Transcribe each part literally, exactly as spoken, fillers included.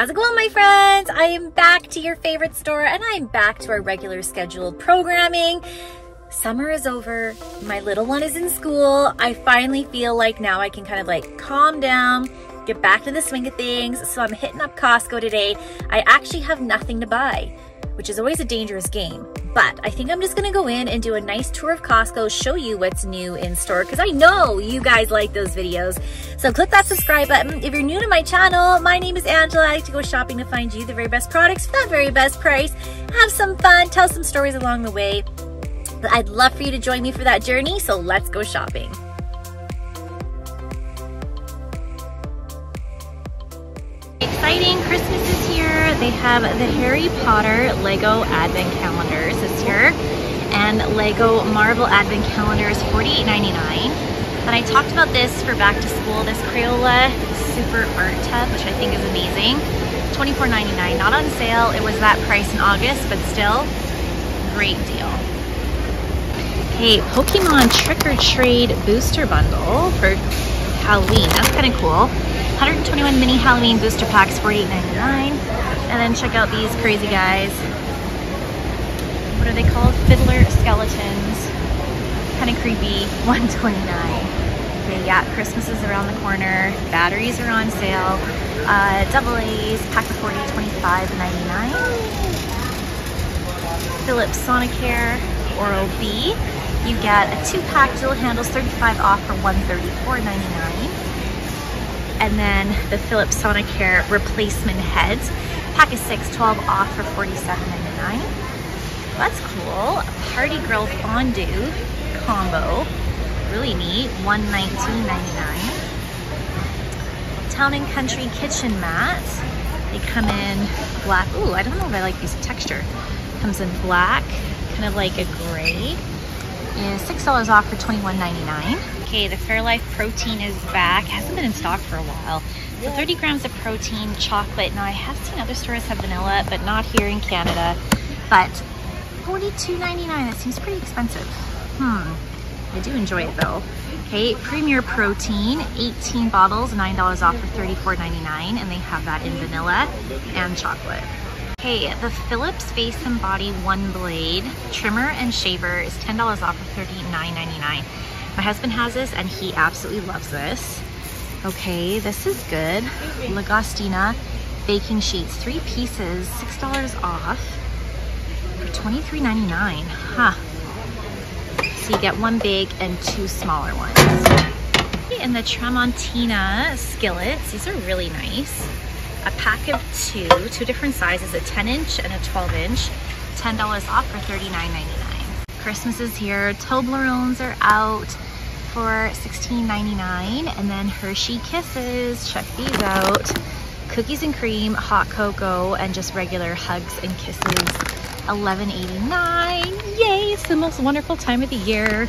How's it going, my friends? I am back to your favorite store, and I'm back to our regular scheduled programming. Summer is over. My little one is in school. I finally feel like now I can kind of like calm down, get back to the swing of things. So I'm hitting up Costco today. I actually have nothing to buy, which is always a dangerous game. But I think I'm just gonna go in and do a nice tour of Costco, show you what's new in store, because I know you guys like those videos. So click that subscribe button. If you're new to my channel, my name is Angela. I like to go shopping to find you the very best products for that very best price. Have some fun, tell some stories along the way. But I'd love for you to join me for that journey, so let's go shopping. Exciting, Christmas is here. They have the Harry Potter Lego Advent Calendars this year, and Lego Marvel Advent Calendars, forty-eight ninety-nine. And I talked about this for back to school, this Crayola Super Art Tub, which I think is amazing. twenty-four ninety-nine, not on sale. It was that price in August, but still, great deal. Hey, Pokemon Trick or Trade Booster Bundle for Halloween. That's kind of cool. one hundred twenty-one mini Halloween booster packs, forty-eight ninety-nine. And then check out these crazy guys. What are they called? Fiddler skeletons. Kind of creepy. one twenty-nine. Okay, yeah, Christmas is around the corner. Batteries are on sale. Uh, double A's, pack of forty, twenty-five ninety-nine. Philips Sonicare, Oral-B. You get a two-pack dual handles, thirty-five off for one thirty-four ninety-nine. And then the Philips Sonicare replacement heads, pack of six, twelve off for forty-seven ninety-nine. That's cool. Party Grill Fondue combo, really neat, one nineteen ninety-nine. Town and Country kitchen mats. They come in black. Ooh, I don't know if I like this texture. Comes in black, kind of like a gray. Is six dollars off for twenty-one ninety-nine. Okay, the Fairlife protein is back. Hasn't been in stock for a while. So thirty grams of protein, chocolate. Now I have seen other stores have vanilla, but not here in Canada. But forty-two ninety-nine, that seems pretty expensive. Hmm, I do enjoy it though. Okay, Premier Protein, eighteen bottles, nine dollars off for thirty-four ninety-nine, and they have that in vanilla and chocolate. Okay, the Philips Face and Body One Blade Trimmer and Shaver is ten dollars off for thirty-nine ninety-nine. My husband has this and he absolutely loves this. Okay, this is good. Lagostina baking sheets, three pieces, six dollars off for twenty-three ninety-nine. Huh. So you get one big and two smaller ones. Okay, and the Tramontina skillets, these are really nice. A pack of two, two different sizes, a ten inch and a twelve inch, ten dollars off for thirty-nine ninety-nine. Christmas is here, Toblerones are out for sixteen ninety-nine, and then Hershey Kisses, check these out. Cookies and cream, hot cocoa, and just regular hugs and kisses, eleven eighty-nine. Yay, it's the most wonderful time of the year.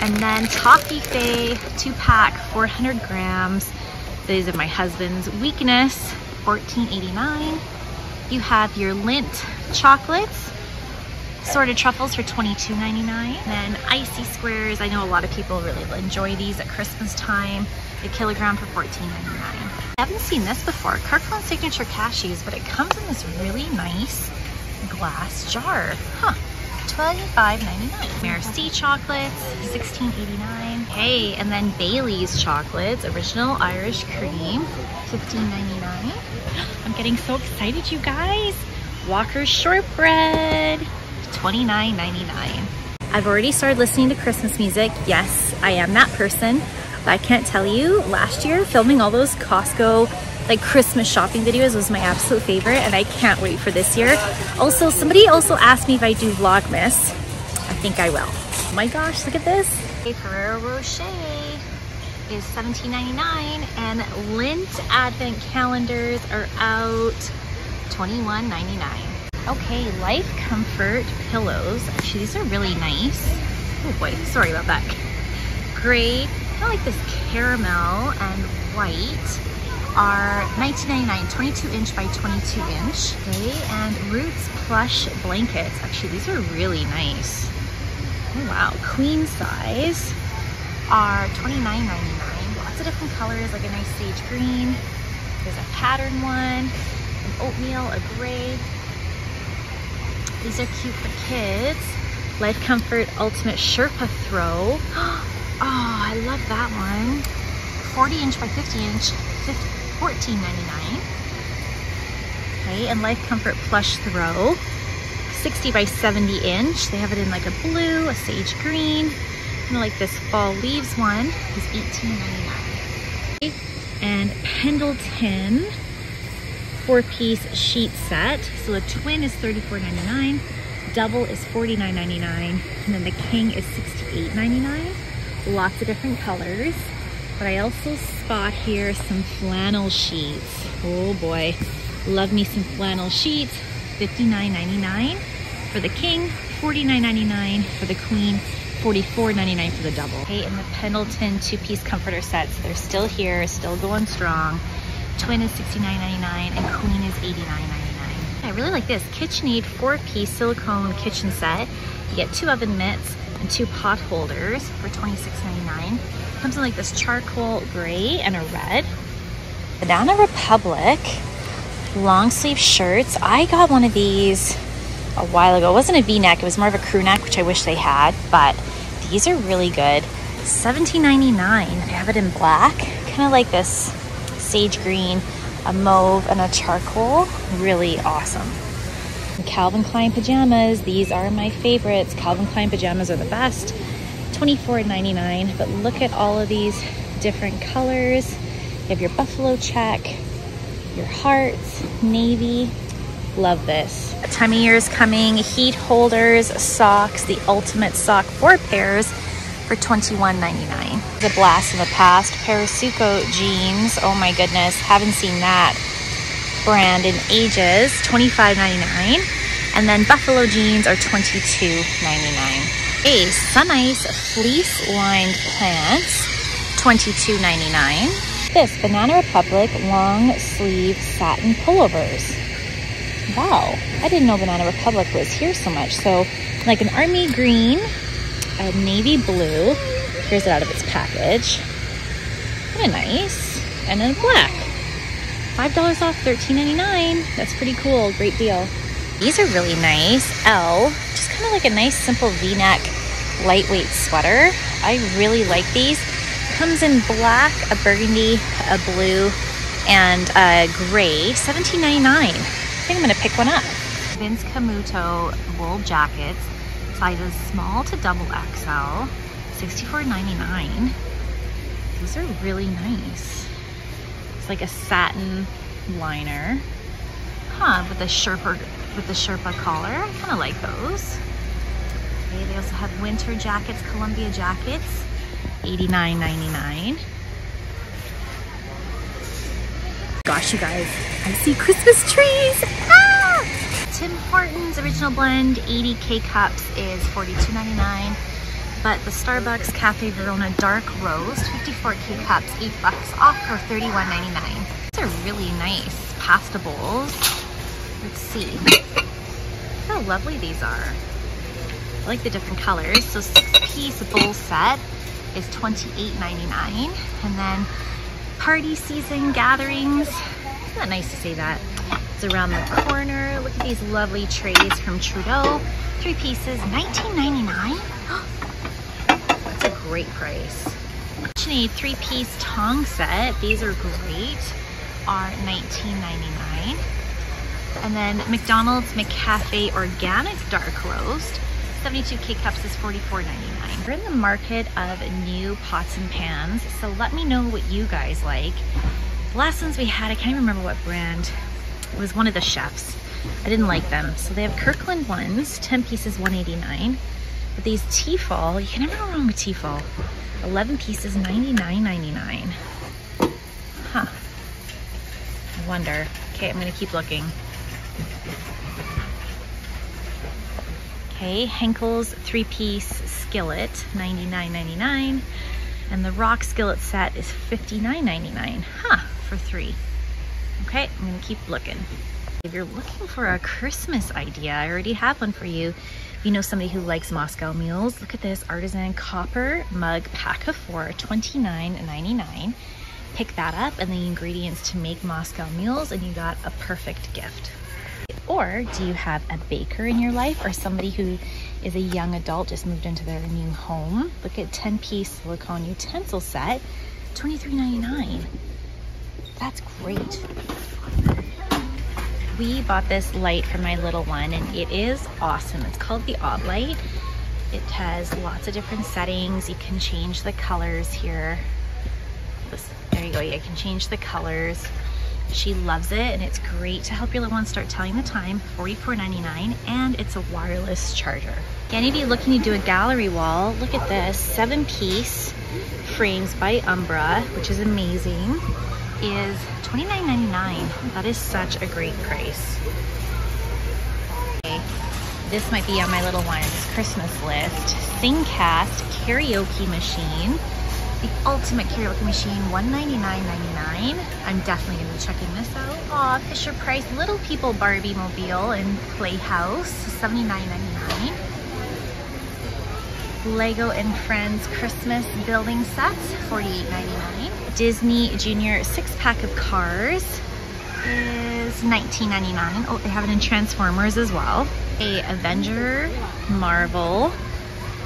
And then Toffee Fae, two pack, four hundred grams. These are my husband's weakness. fourteen eighty-nine. You have your Lindt chocolates, sorted truffles for twenty-two ninety-nine. And then icy squares. I know a lot of people really enjoy these at Christmas time. A kilogram for fourteen ninety-nine. I haven't seen this before. Carcon signature cashews, but it comes in this really nice glass jar. Huh. twenty-five ninety-nine. Mercy chocolates, sixteen eighty-nine. Hey, and then Bailey's chocolates, original Irish cream, fifteen ninety-nine. I'm getting so excited, you guys. Walker's shortbread, twenty-nine ninety-nine. I've already started listening to Christmas music. Yes, I am that person. But I can't tell you, last year filming all those Costco like Christmas shopping videos was my absolute favorite, and I can't wait for this year. Also, somebody also asked me if I do Vlogmas. I think I will. Oh my gosh, look at this. Hey, Ferrero Rocher is seventeen ninety-nine, and Lindt Advent Calendars are out, twenty-one ninety-nine. Okay, Life Comfort pillows. Actually, these are really nice. Oh boy, sorry about that. Gray, I like this caramel and white. Are nineteen ninety-nine, twenty-two inch by twenty-two inch. Okay, and Roots plush blankets. Actually, these are really nice. Oh, wow, queen size are twenty-nine ninety-nine. Lots of different colors, like a nice sage green. There's a pattern one. an oatmeal, a gray. These are cute for kids. Life Comfort Ultimate Sherpa Throw. Oh, I love that one. forty inch by fifty inch, fourteen ninety-nine. Okay, and Life Comfort Plush Throw. sixty by seventy inch. They have it in like a blue, a sage green. And like this fall leaves one is eighteen ninety-nine. And Pendleton four-piece sheet set. So the twin is thirty-four ninety-nine, double is forty-nine ninety-nine, and then the king is sixty-eight ninety-nine. Lots of different colors. But I also spot here some flannel sheets. Oh boy, love me some flannel sheets. fifty-nine ninety-nine for the king, forty-nine ninety-nine for the queen, forty-four ninety-nine for the double. Okay, and the Pendleton two-piece comforter sets, they're still here, still going strong. Twin is sixty-nine ninety-nine and queen is eighty-nine ninety-nine. I really like this KitchenAid four-piece silicone kitchen set. You get two oven mitts and two pot holders for twenty-six ninety-nine. Comes in like this charcoal gray and a red. Banana Republic long sleeve shirts. I got one of these a while ago. It wasn't a V-neck, it was more of a crew neck, which I wish they had, but these are really good. seventeen ninety-nine. I have it in black, kind of like this sage green, a mauve, and a charcoal. Really awesome. And Calvin Klein pajamas. These are my favorites. Calvin Klein pajamas are the best. twenty-four ninety-nine. But look at all of these different colors. You have your buffalo check, your hearts, navy. Love this. Time of year is coming. Heat holders, socks, the ultimate sock, four pairs for twenty-one ninety-nine. The blast in the past, Parasuco jeans. Oh my goodness, haven't seen that brand in ages. twenty-five ninety-nine, and then Buffalo jeans are twenty-two ninety-nine. A Sun Ice fleece lined pants, twenty-two ninety-nine. This Banana Republic long sleeve satin pullovers. Wow, I didn't know Banana Republic was here so much. So like an army green, a navy blue, here's it out of its package, kind of nice, and then black. Five dollars off, thirteen ninety-nine. That's pretty cool, great deal. These are really nice. L, just kind of like a nice simple V-neck lightweight sweater. I really like these. Comes in black, a burgundy, a blue, and a gray. Seventeen ninety-nine. I think I'm gonna pick one up. Vince Camuto wool jackets, sizes small to double X L, sixty-four ninety-nine. These are really nice. It's like a satin liner, huh? With the Sherpa, with the Sherpa collar. I kind of like those. Okay, they also have winter jackets, Columbia jackets, eighty-nine ninety-nine. Gosh, you guys, I see Christmas trees. Ah! Tim Hortons Original Blend eighty K cups is forty-two ninety-nine, but the Starbucks Cafe Verona Dark Roast fifty-four K cups, eight bucks off for thirty-one ninety-nine. These are really nice pasta bowls. Let's see how lovely these are. I like the different colors. So six-piece bowl set is twenty-eight ninety-nine, and then party season gatherings. Isn't that nice to say that? It's around the corner. Look at these lovely trays from Trudeau. Three pieces, nineteen ninety-nine. That's a great price. KitchenAid three-piece tong set. These are great. Are nineteen ninety-nine. And then McDonald's McCafe Organic Dark Roast. seventy-two K cups is forty-four ninety-nine. We're in the market of new pots and pans, so let me know what you guys like. The last ones we had, I can't even remember what brand. It was one of the chefs. I didn't like them. So they have Kirkland ones, ten pieces, one eighty-nine. But these Tefal, you can never go wrong with Tefal. eleven pieces, ninety-nine ninety-nine. Huh. I wonder. Okay, I'm gonna keep looking. Okay, Henkel's three-piece skillet, ninety-nine ninety-nine. And the rock skillet set is fifty-nine ninety-nine. Huh, for three. Okay, I'm gonna keep looking. If you're looking for a Christmas idea, I already have one for you. If you know somebody who likes Moscow mules, look at this artisan copper mug pack of four, twenty-nine ninety-nine. pick that up and the ingredients to make Moscow mules, and you got a perfect gift. Or do you have a baker in your life, or somebody who is a young adult, just moved into their new home? Look at ten piece silicone utensil set, twenty-three ninety-nine. That's great. We bought this light for my little one and it is awesome. It's called the Odd Light. It has lots of different settings. You can change the colors here. There you go, you can change the colors. She loves it, and it's great to help your little one start telling the time, forty-four ninety-nine, and it's a wireless charger. Any of you looking to do a gallery wall, look at this, seven piece frames by Umbra, which is amazing, is twenty-nine ninety-nine. That is such a great price. Okay, this might be on my little one's Christmas list. Singcast karaoke machine. The ultimate karaoke machine, one ninety-nine ninety-nine. I'm definitely gonna be checking this out. Aw, Fisher Price Little People Barbie Mobile and Playhouse, seventy-nine ninety-nine. Lego and Friends Christmas building sets, forty-eight ninety-nine. Disney Junior six pack of Cars is nineteen ninety-nine. Oh, they have it in Transformers as well. A Avenger Marvel,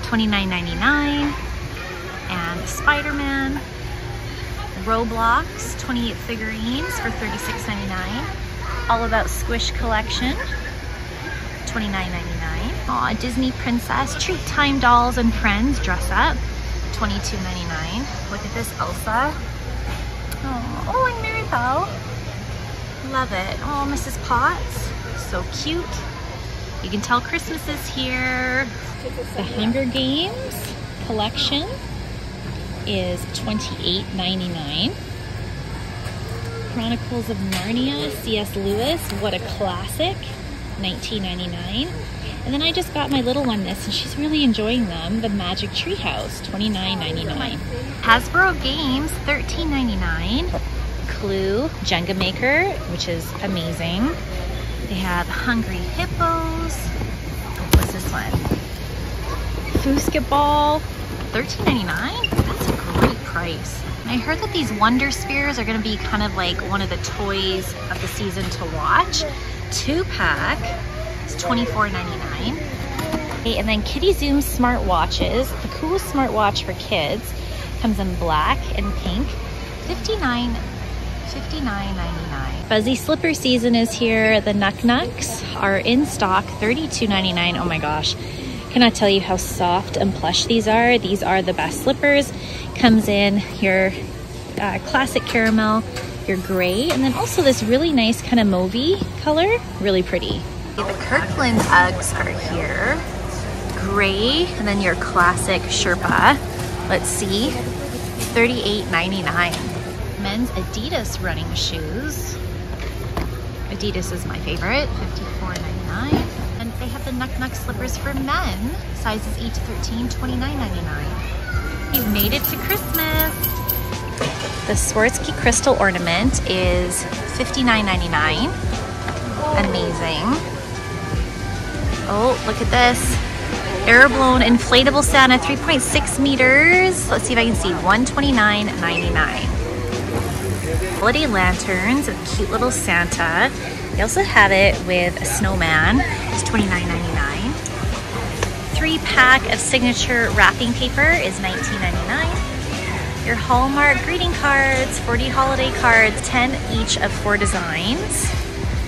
twenty-nine ninety-nine. And Spider-Man, Roblox, twenty-eight figurines for thirty-six ninety-nine. All About Squish Collection, twenty-nine ninety-nine. Aw, Disney Princess, Treat Time Dolls and Friends Dress Up, twenty-two ninety-nine. Look at this Elsa. Aww, oh, and Mary Bell. Love it. Oh, Missus Potts, so cute. You can tell Christmas is here. The Hunger Games collection is twenty-eight ninety-nine. Chronicles of Narnia, C S Lewis, what a classic, nineteen ninety-nine. And then I just got my little one this, and she's really enjoying them. The Magic Tree House, twenty-nine ninety-nine. Hasbro Games, thirteen ninety-nine. Clue, Jenga Maker, which is amazing. They have Hungry Hippos. What's this one? Foosball, thirteen ninety-nine. That's a great price. And I heard that these Wonder Spheres are gonna be kind of like one of the toys of the season to watch. Two pack is twenty-four ninety-nine. Okay, and then Kitty Zoom smart watches. The coolest smart watch for kids comes in black and pink. fifty-nine ninety-nine. Fuzzy slipper season is here. The Nuk Nuks are in stock, thirty-two ninety-nine. Oh my gosh. Cannot tell you how soft and plush these are. These are the best slippers. Comes in your uh, classic caramel, your gray, and then also this really nice kind of mauvey color. Really pretty. The Kirkland Uggs are here. Gray, and then your classic Sherpa. Let's see, thirty-eight ninety-nine. Men's Adidas running shoes. Adidas is my favorite, fifty-four ninety-nine. And they have the Nuk Nuks slippers for men, sizes eight to thirteen, twenty-nine ninety-nine. You've made it to Christmas. The Swarovski crystal ornament is fifty-nine ninety-nine. Amazing. Oh, look at this. Air-blown inflatable Santa, three point six meters. Let's see if I can see, one twenty-nine ninety-nine. Holiday lanterns with cute little Santa. They also have it with a snowman. It's twenty-nine ninety-nine. Three pack of signature wrapping paper is nineteen ninety-nine. Your Hallmark greeting cards, forty holiday cards, ten each of four designs.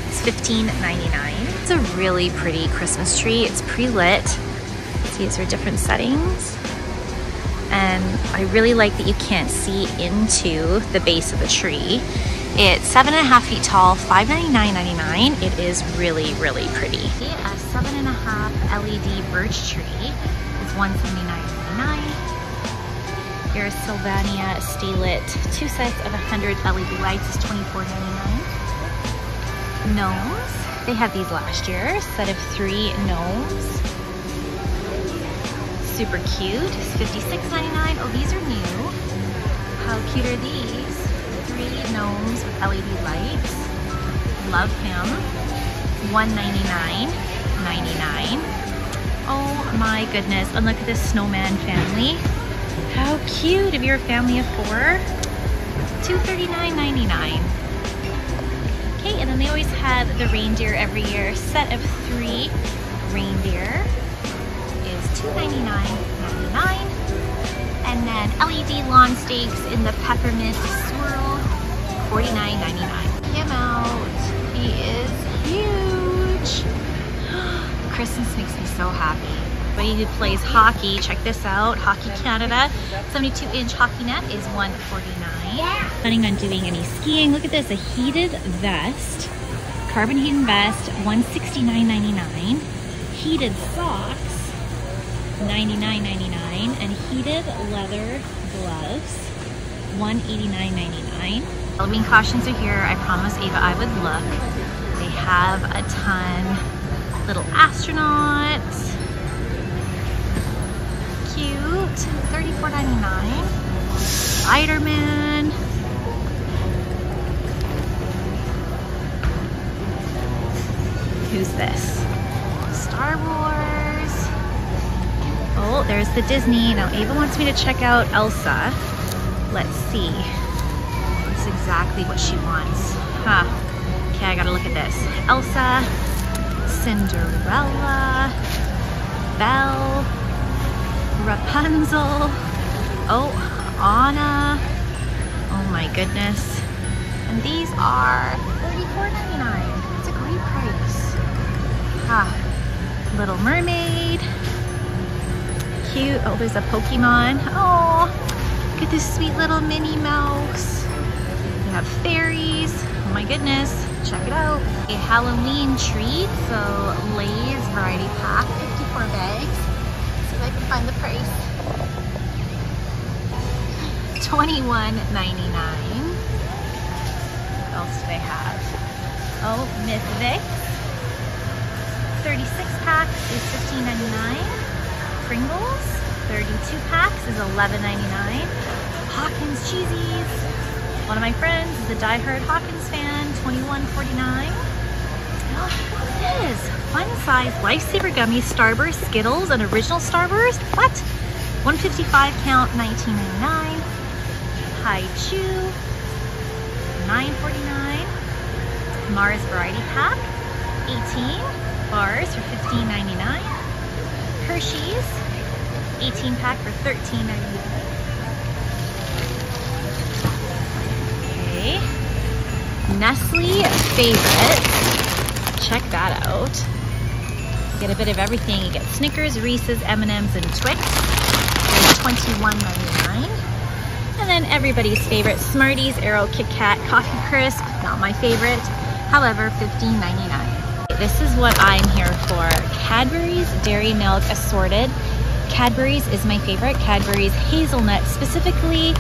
It's fifteen ninety-nine. It's a really pretty Christmas tree. It's pre-lit. See, it's for different settings. And I really like that you can't see into the base of the tree. It's seven and a half feet tall, five ninety-nine ninety-nine. It is really, really pretty. A seven and a half L E D birch tree is one seventy-nine ninety-nine. Your Sylvania Stay Lit, two sets of one hundred L E D lights is twenty-four ninety-nine. Gnomes, they had these last year, set of three gnomes. Super cute, fifty-six ninety-nine. Oh, these are new. How cute are these? Three gnomes with L E D lights. Love him. one ninety-nine ninety-nine. Oh my goodness! And look at this snowman family. How cute! If you're a family of four, two thirty-nine ninety-nine. Okay, and then they always have the reindeer every year. Set of three reindeer is two ninety-nine ninety-nine. And then L E D lawn stakes in the peppermint swirl, forty-nine ninety-nine. Him out. He is huge. Christmas makes me so happy. Anybody who plays hockey, check this out, Hockey Canada, seventy-two inch hockey net is one forty-nine. Yeah. Planning on doing any skiing. Look at this, a heated vest, carbon heated vest, one sixty-nine ninety-nine. Heated socks, ninety-nine ninety-nine, and heated leather gloves, one eighty-nine ninety-nine. Halloween costumes are here. I promised Ava I would look. They have a ton. Little astronaut. thirty-four ninety-nine. Spider-Man. Who's this? Star Wars. Oh, there's the Disney. Now Ava wants me to check out Elsa. Let's see. That's exactly what she wants. Huh. Okay, I gotta look at this. Elsa, Cinderella, Belle, Rapunzel, oh, Anna, oh my goodness. And these are thirty-four ninety-nine. It's a great price. Ah, Little Mermaid, cute. Oh, there's a Pokemon. Oh, look at this sweet little Minnie Mouse. We have fairies, oh my goodness, check it out. A Halloween treat, so Lay's variety pack, fifty-four bags. I can find the price. twenty-one ninety-nine. What else do they have? Oh, Miss Vick. thirty-six pack is fifteen ninety-nine. Pringles, thirty-two packs is eleven ninety-nine. Hawkins Cheesies. One of my friends is a diehard Hawkins fan, twenty-one forty-nine. It is fun size lifesaver gummies, Starburst, Skittles, and original Starburst. What? one fifty-five count, nineteen ninety-nine. Hi Chew, nine forty-nine. Mars Variety Pack, eighteen bars for fifteen ninety-nine. Hershey's, eighteen pack for thirteen ninety-nine. Okay. Nestle Favorite. Check that out. You get a bit of everything. You get Snickers, Reese's, M and M's, and Twix. twenty-one ninety-nine. And then everybody's favorite, Smarties, Aero, Kit Kat, Coffee Crisp. Not my favorite. However, fifteen ninety-nine. This is what I'm here for. Cadbury's Dairy Milk Assorted. Cadbury's is my favorite. Cadbury's Hazelnut specifically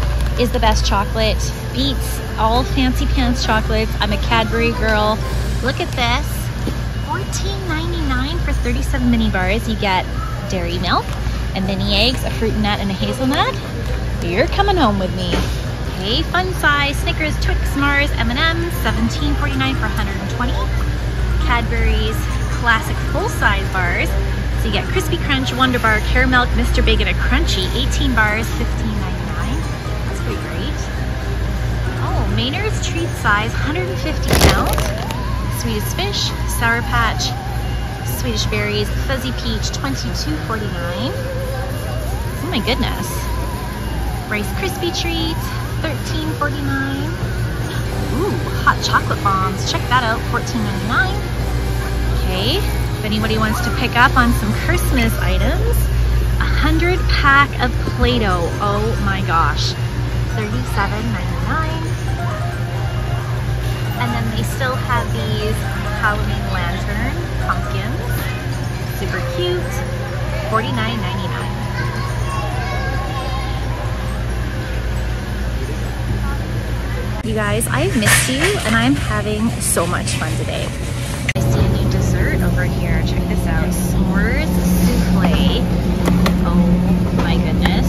is the best chocolate. Beats all Fancy Pants chocolates. I'm a Cadbury girl. Look at this. fourteen ninety-nine for thirty-seven mini bars. You get dairy milk, and mini eggs, a fruit nut, and a hazelnut. You're coming home with me. Okay, fun size Snickers, Twix, Mars, M and M's, seventeen forty-nine for one hundred twenty. Cadbury's classic full-size bars. So you get Crispy Crunch, Wonder Bar, Caramel, Mister Big, and a Crunchy, eighteen bars, fifteen ninety-nine. That's pretty great. Oh, Maynard's treat size, one fifty pounds. Swedish Fish, Sour Patch, Swedish Berries, Fuzzy Peach, twenty-two forty-nine. Oh my goodness. Rice Krispie Treat, thirteen forty-nine. Ooh, Hot Chocolate Bombs. Check that out, fourteen ninety-nine. Okay, if anybody wants to pick up on some Christmas items, one hundred pack of Play-Doh. Oh my gosh, thirty-seven ninety-nine. And then they still have these Halloween lantern pumpkins. Super cute. forty-nine ninety-nine. You guys, I've missed you and I'm having so much fun today. I see a new dessert over here. Check this out. S'mores souffle. Oh my goodness.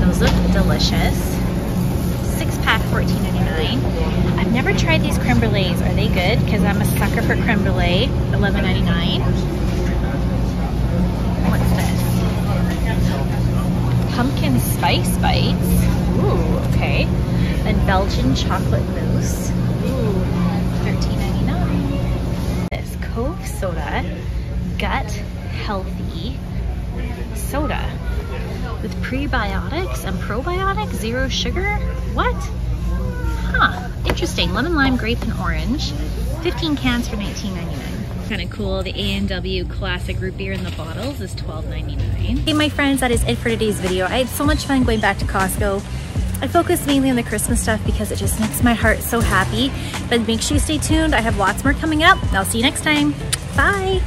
Those look delicious. Pack fourteen ninety-nine. I've never tried these creme brulees. Are they good? Because I'm a sucker for creme brulee. eleven ninety-nine. What's this? pumpkin spice bites. Ooh, okay. And Belgian chocolate mousse. Ooh, thirteen ninety-nine. This Cove soda, gut healthy soda with prebiotics and probiotics, zero sugar. What? Huh, interesting. Lemon, lime, grape, and orange. fifteen cans for nineteen ninety-nine. Kind of cool. The A and W classic root beer in the bottles is twelve ninety-nine. Hey my friends, that is it for today's video. I had so much fun going back to Costco. I focused mainly on the Christmas stuff because it just makes my heart so happy. But make sure you stay tuned. I have lots more coming up. I'll see you next time. Bye!